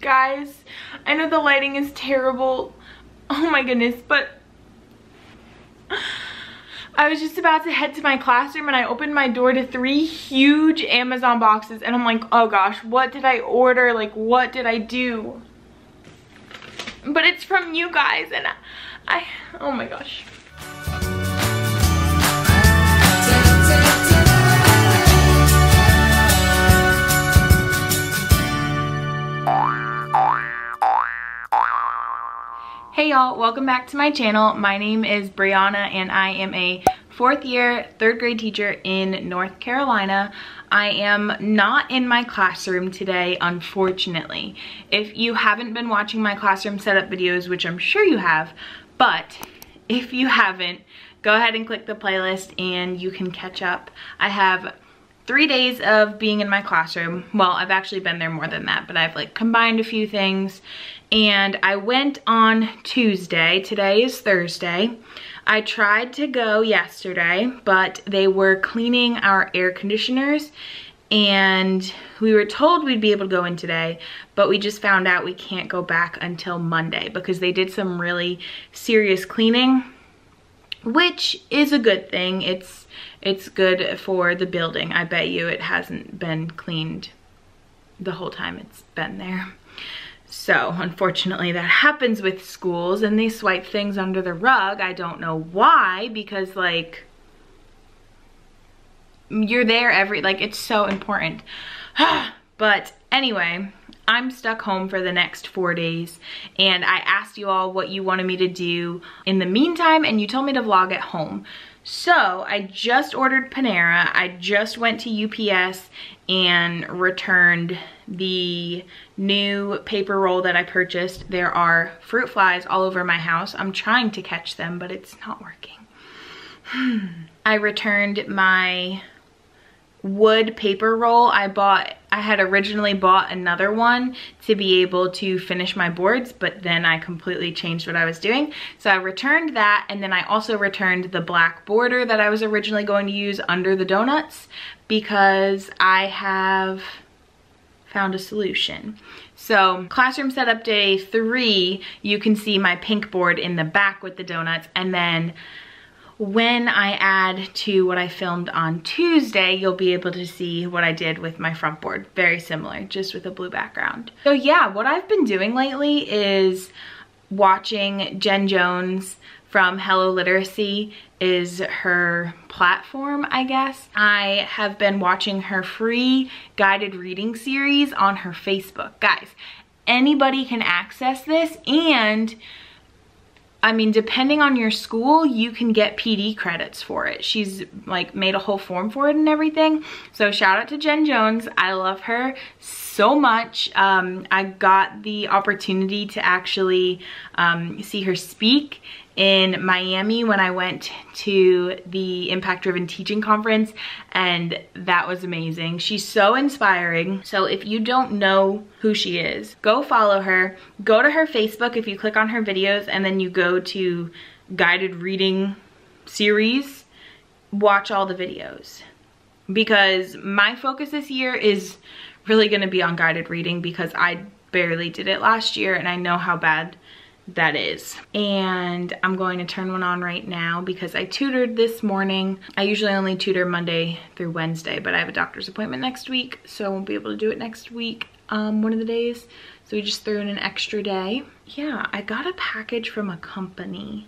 guys. I know the lighting is terrible. Oh my goodness, but I was just about to head to my classroom and I opened my door to 3 huge Amazon boxes and I'm like, oh gosh, what did I order? Like, what did I do? But it's from you guys and I oh my gosh. Hey y'all, welcome back to my channel. My name is Brianna and I am a 4th year, 3rd grade teacher in North Carolina. I am not in my classroom today, unfortunately. If you haven't been watching my classroom setup videos, which I'm sure you have, but if you haven't, go ahead and click the playlist and you can catch up. I have 3 days of being in my classroom. Well, I've actually been there more than that, but I've like combined a few things. And I went on Tuesday. Today is Thursday. I tried to go yesterday, but they were cleaning our air conditioners and we were told we'd be able to go in today, but we just found out we can't go back until Monday because they did some really serious cleaning, which is a good thing. It's good for the building. I bet you it hasn't been cleaned the whole time it's been there. So unfortunately that happens with schools and they swipe things under the rug. I don't know why, because like you're there every, like it's so important. But anyway, I'm stuck home for the next 4 days and I asked you all what you wanted me to do in the meantime and you told me to vlog at home. So I just ordered Panera. I just went to UPS and returned the new paper roll that I purchased. There are fruit flies all over my house. I'm trying to catch them, but it's not working. I returned my wood paper roll. I had originally bought another one to be able to finish my boards, but then I completely changed what I was doing. So I returned that, and then I also returned the black border that I was originally going to use under the donuts because I have found a solution. So classroom setup day 3, you can see my pink board in the back with the donuts, and then when I add to what I filmed on Tuesday, you'll be able to see what I did with my front board. Very similar, just with a blue background. So yeah, what I've been doing lately is watching Jen Jones from Hello Literacy, is her platform, I guess. I have been watching her free guided reading series on her Facebook. Guys, anybody can access this, and I mean, depending on your school, you can get PD credits for it. She's like made a whole form for it and everything. So shout out to Jen Jones. I love her so much. I got the opportunity to actually see her speak in Miami when I went to the Impact Driven Teaching Conference, and that was amazing. She's so inspiring. So if you don't know who she is, go follow her. Go to her Facebook if you click on her videos and then you go to guided reading series. Watch all the videos, because my focus this year is really going to be on guided reading because I barely did it last year and I know how bad that is. And I'm going to turn one on right now because I tutored this morning. I usually only tutor Monday through Wednesday, but I have a doctor's appointment next week, so I won't be able to do it next week, one of the days. So we just threw in an extra day. Yeah, I got a package from a company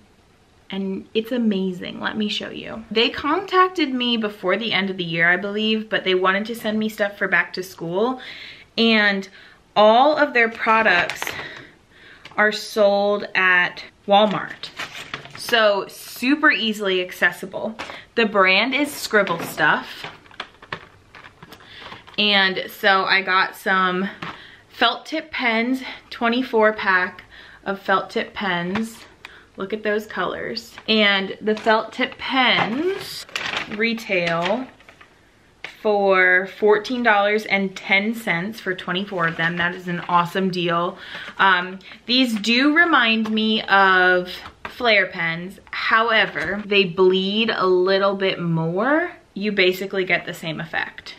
and it's amazing. Let me show you. They contacted me before the end of the year, I believe, but they wanted to send me stuff for back to school, and all of their products are sold at Walmart. So super easily accessible. The brand is Scribble Stuff. And so I got some felt tip pens, 24 pack of felt tip pens. Look at those colors. And the felt tip pens retail for $14.10 for 24 of them. That is an awesome deal. These do remind me of Flair pens. However, they bleed a little bit more. You basically get the same effect.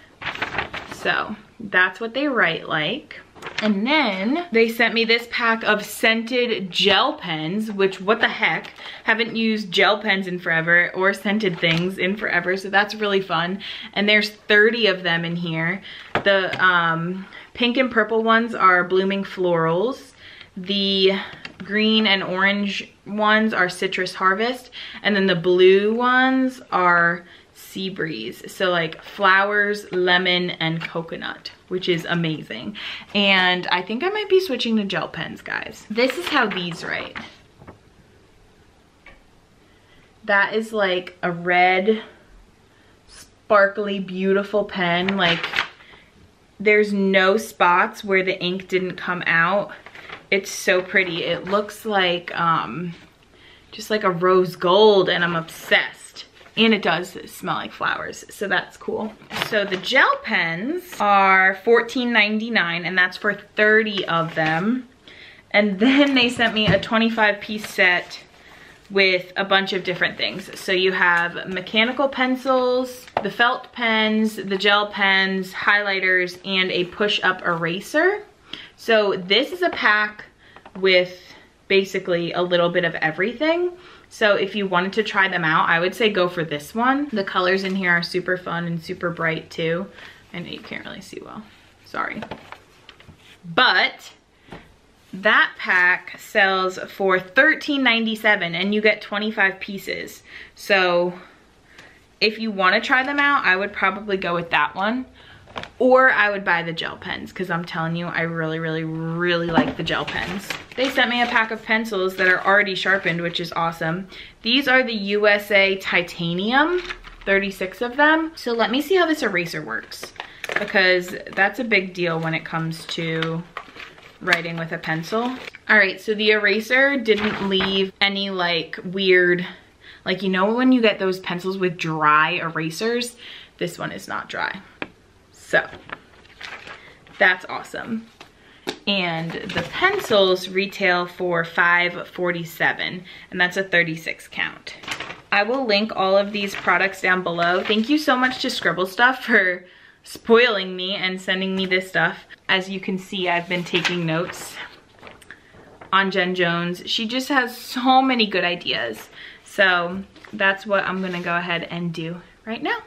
So that's what they write like. And then they sent me this pack of scented gel pens, which what the heck, haven't used gel pens in forever or scented things in forever, so that's really fun. And there's 30 of them in here. The pink and purple ones are blooming florals. The green and orange ones are citrus harvest. And then the blue ones are sea breeze. So like flowers, lemon, and coconut, which is amazing. And I think I might be switching to gel pens, guys. This is how these write. That is like a red, sparkly, beautiful pen. Like there's no spots where the ink didn't come out. It's so pretty. It looks like just like a rose gold, and I'm obsessed. And it does smell like flowers, so that's cool. So the gel pens are $14.99, and that's for 30 of them. And then they sent me a 25-piece set with a bunch of different things. So you have mechanical pencils, the felt pens, the gel pens, highlighters, and a push-up eraser. So this is a pack with basically a little bit of everything. So if you wanted to try them out, I would say go for this one. The colors in here are super fun and super bright too. I know you can't really see well, sorry. But that pack sells for $13.97, and you get 25 pieces. So if you want to try them out, I would probably go with that one. Or I would buy the gel pens, because I'm telling you, I really, really, really like the gel pens. They sent me a pack of pencils that are already sharpened, which is awesome. These are the USA Titanium, 36 of them. So let me see how this eraser works, because that's a big deal when it comes to writing with a pencil. All right, so the eraser didn't leave any like weird, like, you know when you get those pencils with dry erasers? This one is not dry. So that's awesome. And the pencils retail for $5.47, and that's a 36 count. I will link all of these products down below. Thank you so much to Scribble Stuff for spoiling me and sending me this stuff. As you can see, I've been taking notes on Jen Jones. She just has so many good ideas. So that's what I'm gonna go ahead and do right now.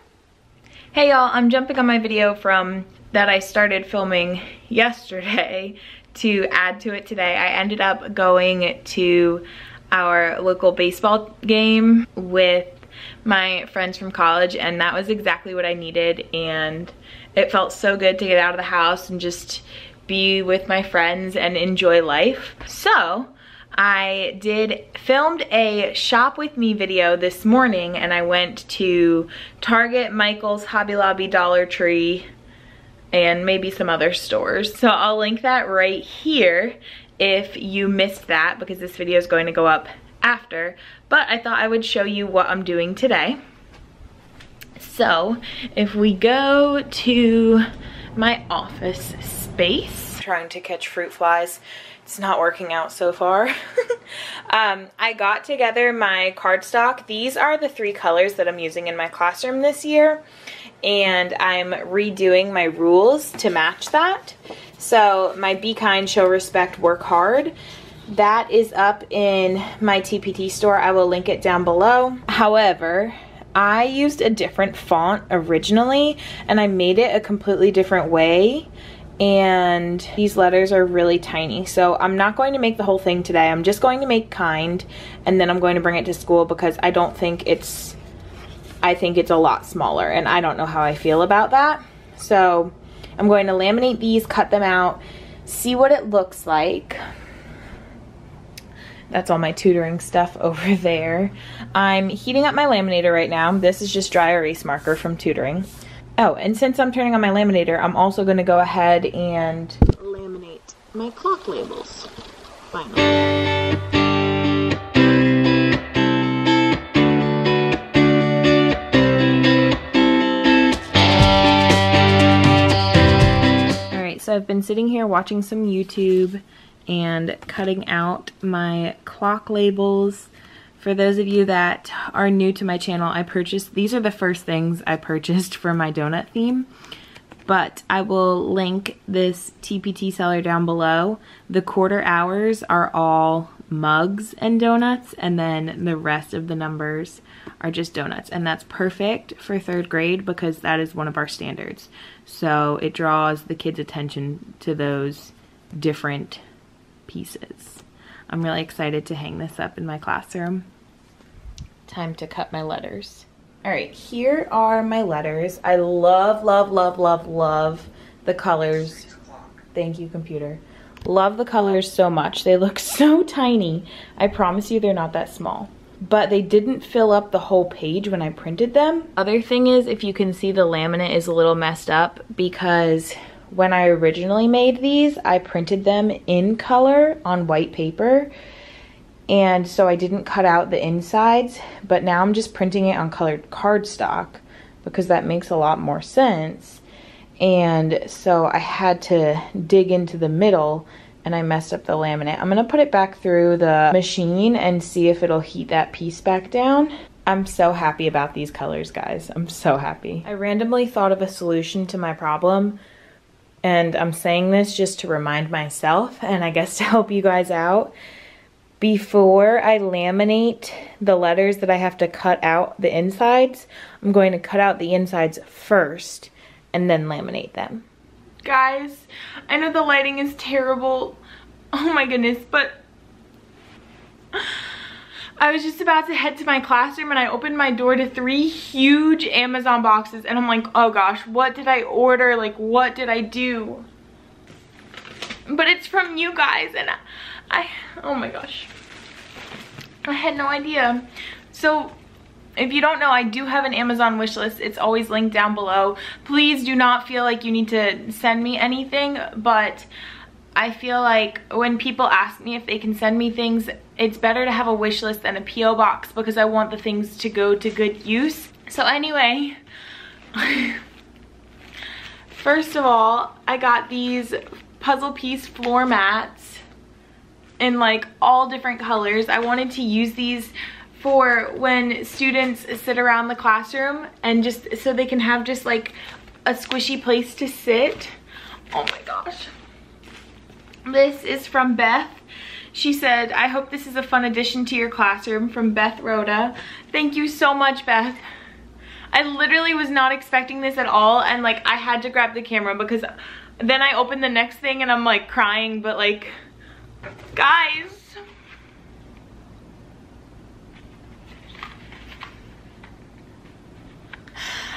Hey y'all, I'm jumping on my video from that I started filming yesterday to add to it today. I ended up going to our local baseball game with my friends from college, and that was exactly what I needed, and it felt so good to get out of the house and just be with my friends and enjoy life. So I filmed a shop with me video this morning, and I went to Target, Michael's, Hobby Lobby, Dollar Tree, and maybe some other stores. So I'll link that right here if you missed that, because this video is going to go up after. But I thought I would show you what I'm doing today. So if we go to my office space, trying to catch fruit flies. It's not working out so far. I got together my cardstock. These are the three colors that I'm using in my classroom this year, and I'm redoing my rules to match that. So my Be Kind, Show Respect, Work Hard, that is up in my TPT store. I will link it down below. However, I used a different font originally, and I made it a completely different way. And these letters are really tiny, so I'm not going to make the whole thing today. I'm just going to make kind, and then I'm going to bring it to school, because I don't think it's, I think it's a lot smaller, and I don't know how I feel about that. So I'm going to laminate these, cut them out, see what it looks like. That's all my tutoring stuff over there. I'm heating up my laminator right now. This is just dry erase marker from tutoring. Oh, and since I'm turning on my laminator, I'm also going to go ahead and laminate my clock labels. Finally. Alright, so I've been sitting here watching some YouTube and cutting out my clock labels. For those of you that are new to my channel, I purchased, these are the first things I purchased for my donut theme. but I will link this TPT seller down below. The quarter hours are all mugs and donuts, and then the rest of the numbers are just donuts, and that's perfect for third grade because that is one of our standards. So it draws the kids' attention to those different pieces. I'm really excited to hang this up in my classroom. Time to cut my letters. All right, here are my letters. I love, love, love, love, love the colors. Thank you, computer. Love the colors so much. They look so tiny. I promise you they're not that small. But they didn't fill up the whole page when I printed them. Other thing is, if you can see, the laminate is a little messed up because when I originally made these, I printed them in color on white paper. And so I didn't cut out the insides, but now I'm just printing it on colored cardstock because that makes a lot more sense. And so I had to dig into the middle and I messed up the laminate. I'm gonna put it back through the machine and see if it'll heat that piece back down. I'm so happy about these colors, guys. I'm so happy. I randomly thought of a solution to my problem, and I'm saying this just to remind myself and I guess to help you guys out. Before I laminate the letters that I have to cut out the insides, I'm going to cut out the insides first and then laminate them. Guys, I know the lighting is terrible. Oh my goodness, but I was just about to head to my classroom and I opened my door to 3 huge Amazon boxes and I'm like, oh gosh, what did I order? Like, what did I do? But it's from you guys and I oh my gosh, I had no idea. So if you don't know, I do have an Amazon wish list. It's always linked down below. Please do not feel like you need to send me anything, but I feel like when people ask me if they can send me things, it's better to have a wish list than a P.O. box because I want the things to go to good use. So anyway, first of all, I got these puzzle piece floor mats in like all different colors. I wanted to use these for when students sit around the classroom and just so they can have just like a squishy place to sit. Oh my gosh. This is from Beth. She said, I hope this is a fun addition to your classroom, from Beth Rhoda. Thank you so much, Beth. I literally was not expecting this at all, and like I had to grab the camera because then I opened the next thing and I'm like crying, but like, guys.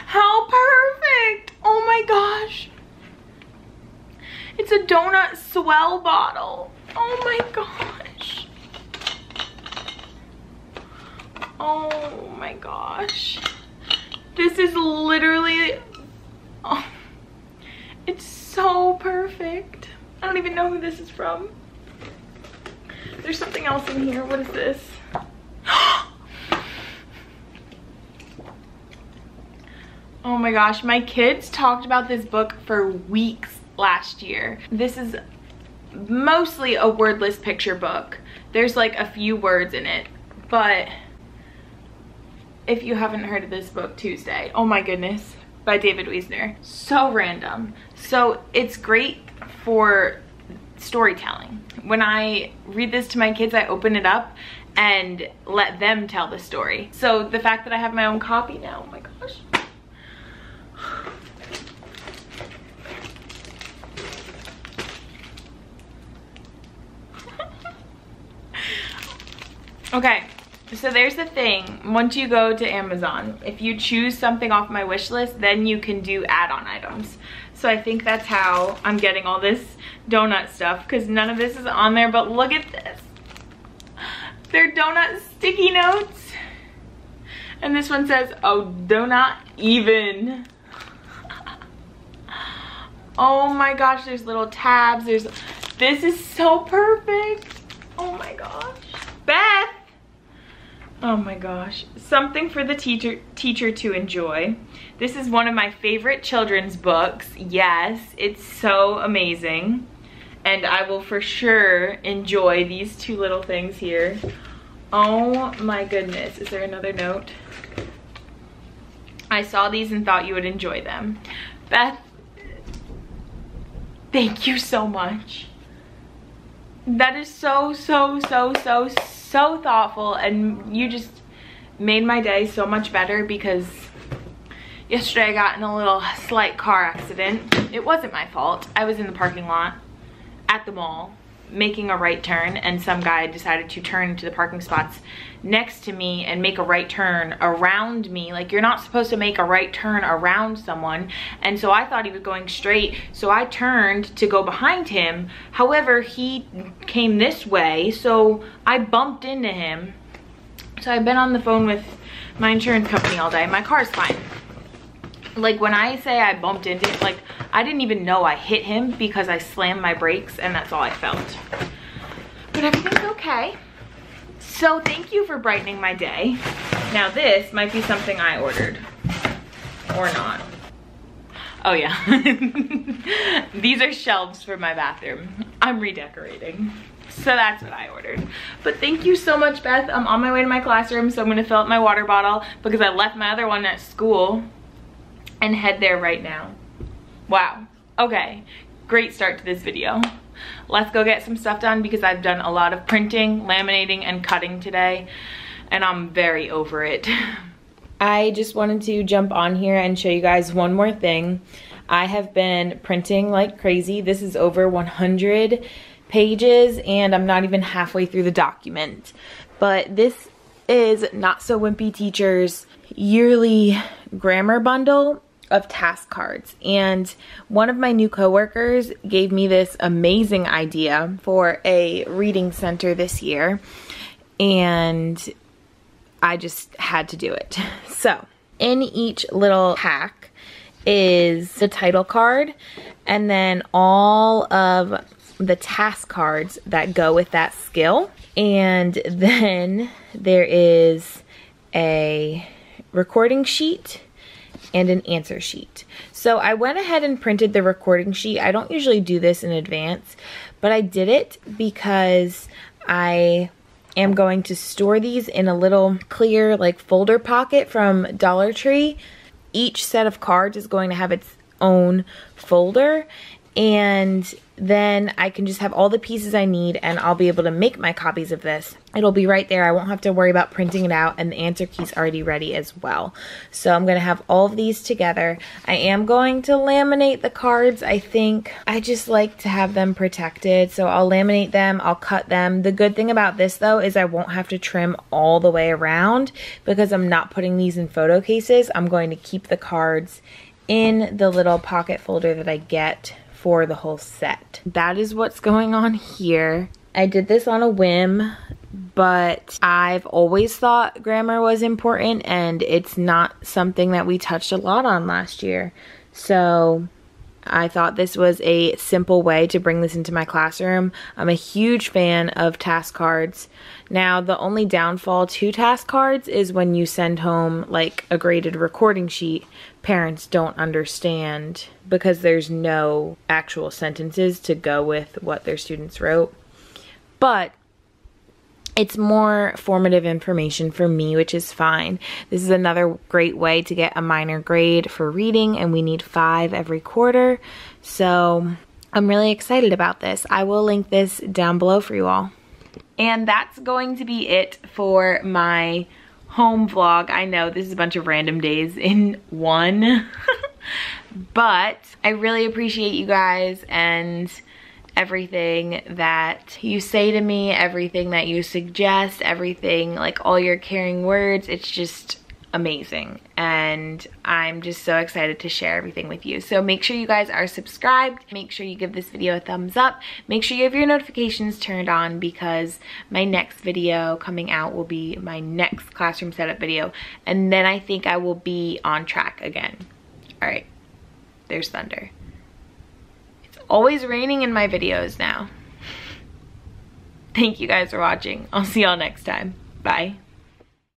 How perfect! Oh my gosh. It's a donut swell bottle. Oh my gosh. Oh my gosh. This is literally, oh, it's so perfect. I don't even know who this is from. There's something else in here. What is this? Oh my gosh, my kids talked about this book for weeks last year. This is mostly a wordless picture book. There's like a few words in it, but if you haven't heard of this book, Tuesday, oh my goodness, by David Wiesner. So random. So it's great for storytelling. When I read this to my kids, I open it up and let them tell the story. So the fact that I have my own copy now, oh my gosh. Okay, so there's the thing. Once you go to Amazon, if you choose something off my wish list, then you can do add-on items. So I think that's how I'm getting all this donut stuff, because none of this is on there, but look at this. They're donut sticky notes. And this one says, oh, donut even. Oh my gosh, there's little tabs. There's, this is so perfect. Oh my gosh. Beth! Oh my gosh. Something for the teacher to enjoy. This is one of my favorite children's books. Yes, it's so amazing. And I will for sure enjoy these 2 little things here. Oh my goodness. Is there another note? I saw these and thought you would enjoy them. Beth Thank you so much. That is so, so, so, so, so thoughtful, and you just made my day so much better, because yesterday I got in a little slight car accident. It wasn't my fault. I was in the parking lot at the mall making a right turn, and some guy decided to turn into the parking spots next to me and make a right turn around me. Like, you're not supposed to make a right turn around someone. And so I thought he was going straight, so I turned to go behind him. However, he came this way, so I bumped into him. So I've been on the phone with my insurance company all day. My car's fine. Like, when I say I bumped into him, like, I didn't even know I hit him because I slammed my brakes, and that's all I felt. But everything's okay. So thank you for brightening my day. Now this might be something I ordered. Or not. Oh yeah. These are shelves for my bathroom. I'm redecorating. So that's what I ordered. But thank you so much, Beth. I'm on my way to my classroom, so I'm gonna fill up my water bottle because I left my other one at school, and head there right now. Wow. Okay, great start to this video. Let's go get some stuff done, because I've done a lot of printing, laminating, and cutting today, and I'm very over it. I just wanted to jump on here and show you guys one more thing. I have been printing like crazy. This is over 100 pages, and I'm not even halfway through the document. But this is Not So Wimpy Teacher's yearly grammar bundle of task cards, and one of my new coworkers gave me this amazing idea for a reading center this year, and I just had to do it. So in each little pack is the title card, and then all of the task cards that go with that skill, and then there is a recording sheet and an answer sheet. So I went ahead and printed the recording sheet. I don't usually do this in advance, but I did it because I am going to store these in a little clear like folder pocket from Dollar Tree. Each set of cards is going to have its own folder, and then I can just have all the pieces I need, and I'll be able to make my copies of this. It'll be right there. I won't have to worry about printing it out, and the answer key's already ready as well. So I'm gonna have all of these together. I am going to laminate the cards, I think. I just like to have them protected, so I'll laminate them, I'll cut them. The good thing about this though is I won't have to trim all the way around, because I'm not putting these in photo cases. I'm going to keep the cards in the little pocket folder that I get for the whole set. That is what's going on here. I did this on a whim, but I've always thought grammar was important, and it's not something that we touched a lot on last year. So I thought this was a simple way to bring this into my classroom. I'm a huge fan of task cards. Now, the only downfall to task cards is when you send home like a graded recording sheet, parents don't understand, because there's no actual sentences to go with what their students wrote. But it's more formative information for me, which is fine. This is another great way to get a minor grade for reading, and we need 5 every quarter. So I'm really excited about this. I will link this down below for you all. And that's going to be it for my home vlog. I know this is a bunch of random days in one, but I really appreciate you guys, and everything that you say to me, everything that you suggest, everything, like all your caring words. It's just amazing, and I'm just so excited to share everything with you. So make sure you guys are subscribed, make sure you give this video a thumbs up, make sure you have your notifications turned on, because my next video coming out will be my next classroom setup video, and then I think I will be on track again. All right, there's thunder. Always raining in my videos now. Thank you guys for watching. I'll see y'all next time. Bye.